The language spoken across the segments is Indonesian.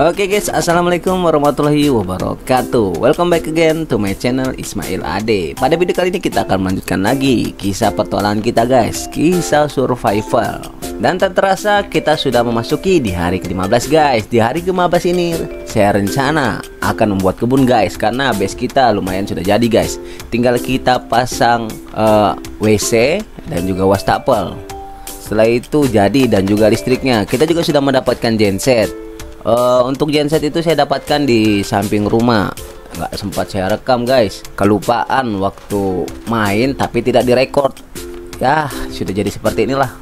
Oke guys, assalamualaikum warahmatullahi wabarakatuh. Welcome back again to my channel Ismail Ade. Pada video kali ini kita akan melanjutkan lagi kisah petualangan kita guys, kisah survival. Dan tak terasa kita sudah memasuki di hari ke-15 guys. Di hari ke-15 ini saya rencana akan membuat kebun guys, karena base kita lumayan sudah jadi guys. Tinggal kita pasang WC dan juga wastafel. Setelah itu jadi, dan juga listriknya. Kita juga sudah mendapatkan genset. Untuk genset itu saya dapatkan di samping rumah. Nggak sempat saya rekam guys, kelupaan waktu main tapi tidak direkord. Ya sudah jadi seperti inilah.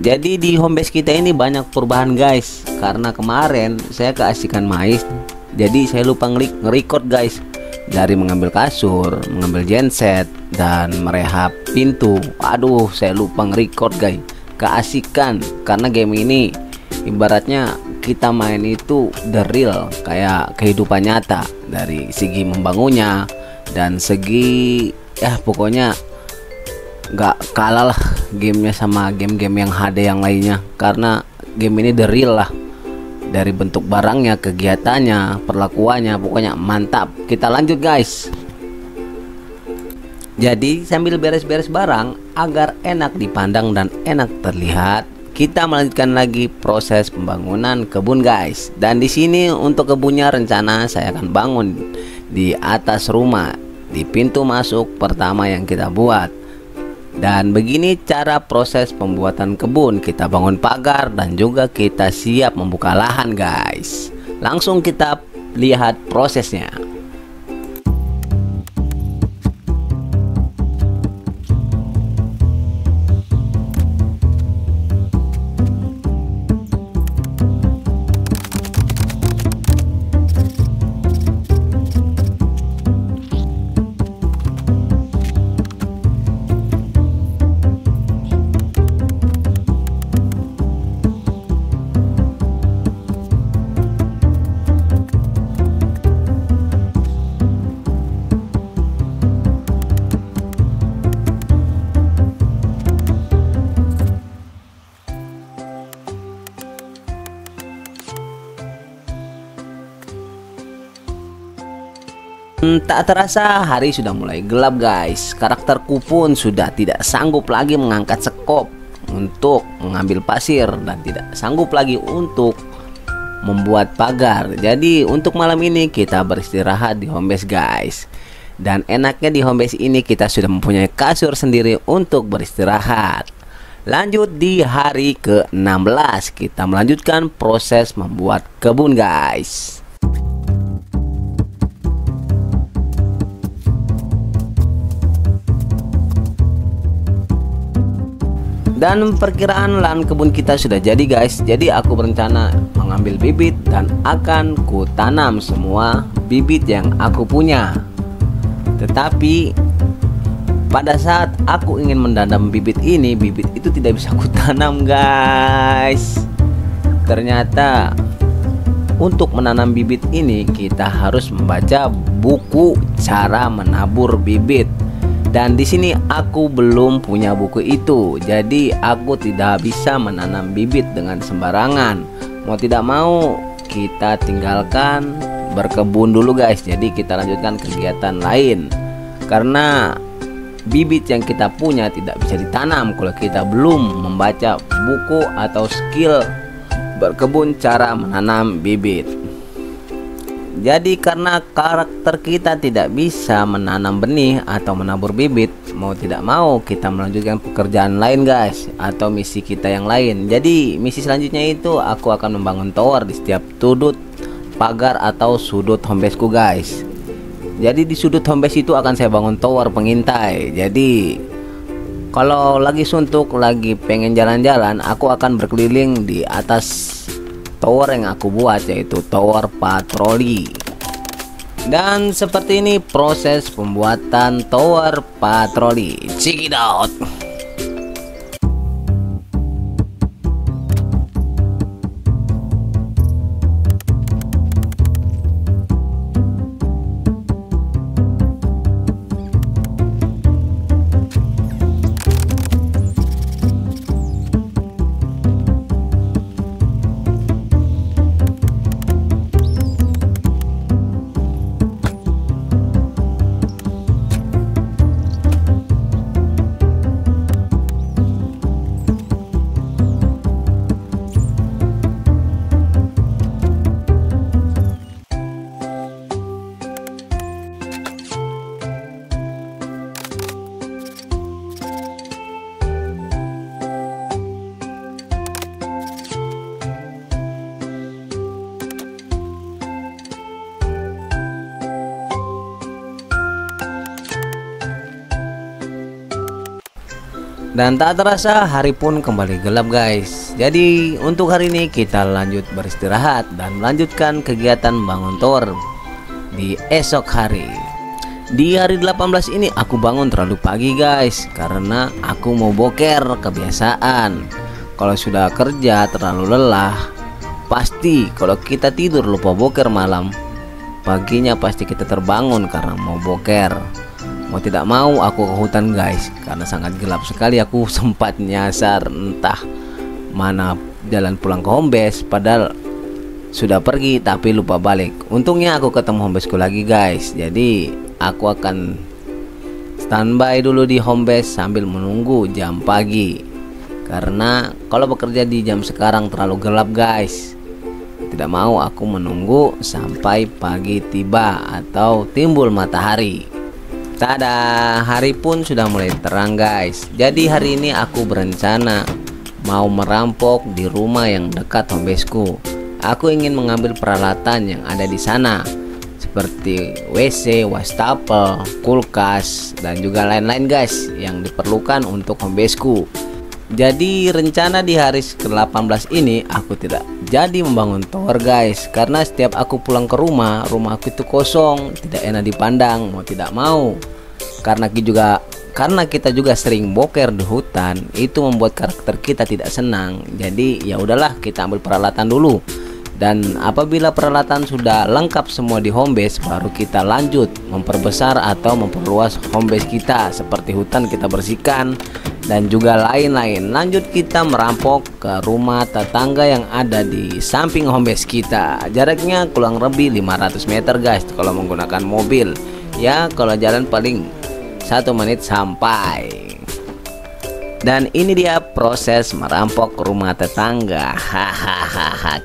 Jadi di home base kita ini banyak perubahan guys, karena kemarin saya keasikan main, jadi saya lupa nge-record guys. Dari mengambil kasur, mengambil genset, dan merehab pintu. Aduh, saya lupa nge-record guys, keasikan. Karena game ini ibaratnya kita main itu the real, kayak kehidupan nyata, dari segi membangunnya dan segi pokoknya nggak kalah lah gamenya sama game-game yang HD yang lainnya, karena game ini the real lah, dari bentuk barangnya, kegiatannya, perlakuannya, pokoknya mantap. Kita lanjut guys. Jadi sambil beres-beres barang agar enak dipandang dan enak terlihat, kita melanjutkan lagi proses pembangunan kebun guys. Dan di sini untuk kebunnya rencana saya akan bangun di atas rumah, di pintu masuk pertama yang kita buat. Dan begini cara proses pembuatan kebun. Kita bangun pagar dan juga kita siap membuka lahan guys. Langsung kita lihat prosesnya. Tak terasa hari sudah mulai gelap guys. Karakterku pun sudah tidak sanggup lagi mengangkat sekop untuk mengambil pasir, dan tidak sanggup lagi untuk membuat pagar. Jadi untuk malam ini kita beristirahat di home base guys. Dan enaknya di home base ini kita sudah mempunyai kasur sendiri untuk beristirahat. Lanjut di hari ke-16 kita melanjutkan proses membuat kebun guys. Dan perkiraan lahan kebun kita sudah jadi guys. Jadi aku berencana mengambil bibit dan akan ku tanam semua bibit yang aku punya. Tetapi pada saat aku ingin menanam bibit ini, bibit itu tidak bisa ku tanam guys. Ternyata untuk menanam bibit ini kita harus membaca buku cara menabur bibit. Dan di sini aku belum punya buku itu, jadi aku tidak bisa menanam bibit dengan sembarangan. Mau tidak mau kita tinggalkan berkebun dulu guys. Jadi kita lanjutkan kegiatan lain, karena bibit yang kita punya tidak bisa ditanam kalau kita belum membaca buku atau skill berkebun cara menanam bibit. Jadi karena karakter kita tidak bisa menanam benih atau menabur bibit, mau tidak mau kita melanjutkan pekerjaan lain guys, atau misi kita yang lain. Jadi misi selanjutnya itu aku akan membangun tower di setiap sudut pagar atau sudut homebase ku guys. Jadi di sudut homebase itu akan saya bangun tower pengintai. Jadi kalau lagi suntuk, lagi pengen jalan-jalan, aku akan berkeliling di atas tower yang aku buat, yaitu tower patroli. Dan seperti ini proses pembuatan tower patroli. Check it out. Dan tak terasa hari pun kembali gelap guys. Jadi untuk hari ini kita lanjut beristirahat dan melanjutkan kegiatan bangun tower di esok hari. Di hari 18 ini aku bangun terlalu pagi guys, karena aku mau boker kebiasaan. Kalau sudah kerja terlalu lelah, pasti kalau kita tidur lupa boker malam, paginya pasti kita terbangun karena mau boker. Mau tidak mau aku ke hutan guys, karena sangat gelap sekali. Aku sempat nyasar entah mana jalan pulang ke hombes, padahal sudah pergi tapi lupa balik. Untungnya aku ketemu hombesku lagi guys. Jadi aku akan standby dulu di hombes sambil menunggu jam pagi, karena kalau bekerja di jam sekarang terlalu gelap guys. Tidak mau aku menunggu sampai pagi tiba atau timbul matahari. Tada, hari pun sudah mulai terang guys. Jadi hari ini aku berencana mau merampok di rumah yang dekat hombesku. Aku ingin mengambil peralatan yang ada di sana, seperti WC, wastafel, kulkas, dan juga lain-lain guys yang diperlukan untuk hombesku. Jadi rencana di hari ke-18 ini aku tidak jadi membangun tower guys, karena setiap aku pulang ke rumah aku itu kosong, tidak enak dipandang. Mau tidak mau, karena kita juga sering boker di hutan, itu membuat karakter kita tidak senang. Jadi ya udahlah, kita ambil peralatan dulu, dan apabila peralatan sudah lengkap semua di homebase, baru kita lanjut memperbesar atau memperluas homebase kita, seperti hutan kita bersihkan dan juga lain-lain. Lanjut kita merampok ke rumah tetangga yang ada di samping hombes kita. Jaraknya kurang lebih 500 meter guys kalau menggunakan mobil. Ya kalau jalan paling 1 menit sampai. Dan ini dia proses merampok rumah tetangga. Hahaha.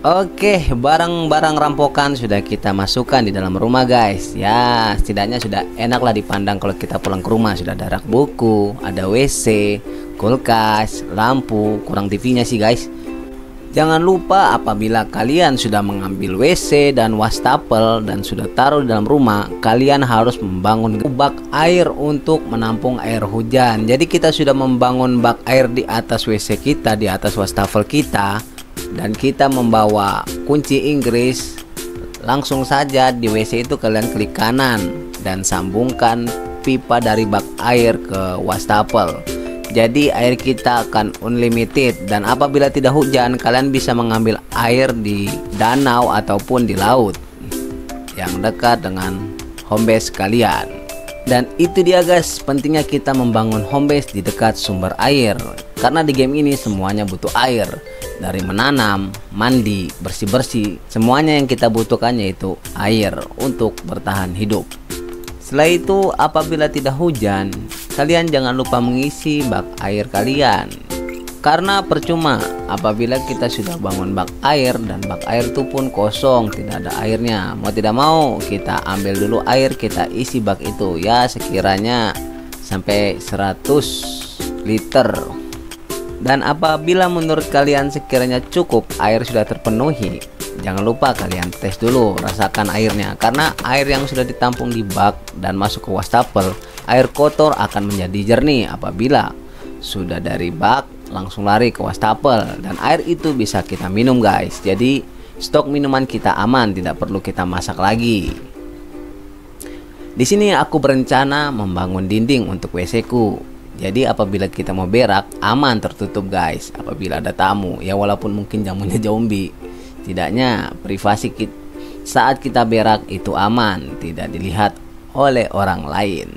Oke, barang-barang rampokan sudah kita masukkan di dalam rumah guys. Ya setidaknya sudah enaklah dipandang kalau kita pulang ke rumah. Sudah ada rak buku, ada WC, kulkas, lampu. Kurang TV-nya sih guys. Jangan lupa apabila kalian sudah mengambil WC dan wastafel dan sudah taruh di dalam rumah, kalian harus membangun bak air untuk menampung air hujan. Jadi kita sudah membangun bak air di atas WC kita, di atas wastafel kita, dan kita membawa kunci Inggris. Langsung saja di WC itu kalian klik kanan dan sambungkan pipa dari bak air ke wastafel. Jadi air kita akan unlimited, dan apabila tidak hujan kalian bisa mengambil air di danau ataupun di laut yang dekat dengan homebase kalian. Dan itu dia guys, pentingnya kita membangun homebase di dekat sumber air, karena di game ini semuanya butuh air. Dari menanam, mandi, bersih-bersih, semuanya yang kita butuhkan yaitu air untuk bertahan hidup. Setelah itu apabila tidak hujan, kalian jangan lupa mengisi bak air kalian, karena percuma apabila kita sudah bangun bak air dan bak air itu pun kosong, tidak ada airnya. Mau tidak mau kita ambil dulu air, kita isi bak itu ya sekiranya sampai 100 liter. Dan apabila menurut kalian sekiranya cukup, air sudah terpenuhi, jangan lupa kalian tes dulu, rasakan airnya, karena air yang sudah ditampung di bak dan masuk ke wastafel, air kotor akan menjadi jernih apabila sudah dari bak langsung lari ke wastafel, dan air itu bisa kita minum guys. Jadi stok minuman kita aman, tidak perlu kita masak lagi. Di sini aku berencana membangun dinding untuk WC-ku. Jadi apabila kita mau berak, aman tertutup guys. Apabila ada tamu, ya walaupun mungkin jamunya zombie, tidaknya privasi kita saat kita berak itu aman, tidak dilihat oleh orang lain.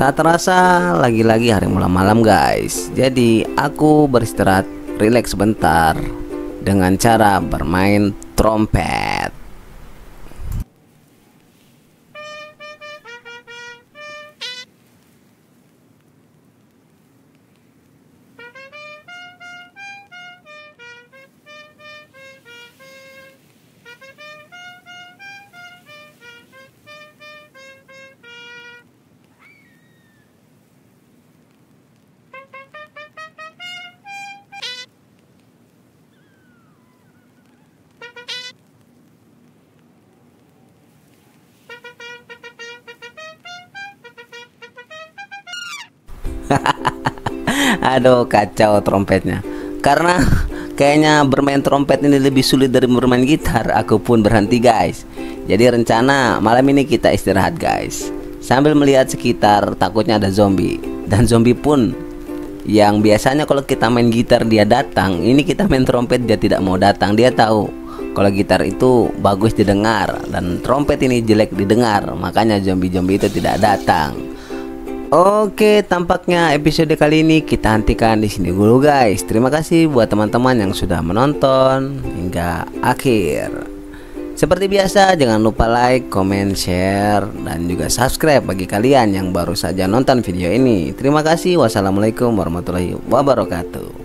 Tak terasa lagi-lagi hari malam guys. Jadi aku beristirahat, rileks sebentar dengan cara bermain trompet. Aduh kacau trompetnya. Karena kayaknya bermain trompet ini lebih sulit dari bermain gitar, aku pun berhenti guys. Jadi rencana malam ini kita istirahat guys, sambil melihat sekitar, takutnya ada zombie. Dan zombie pun yang biasanya kalau kita main gitar dia datang, ini kita main trompet dia tidak mau datang. Dia tahu kalau gitar itu bagus didengar dan trompet ini jelek didengar, makanya zombie-zombie itu tidak datang. Oke, tampaknya episode kali ini kita hentikan di sini dulu guys. Terima kasih buat teman-teman yang sudah menonton hingga akhir. Seperti biasa, jangan lupa like, comment, share, dan juga subscribe bagi kalian yang baru saja nonton video ini. Terima kasih. Wassalamualaikum warahmatullahi wabarakatuh.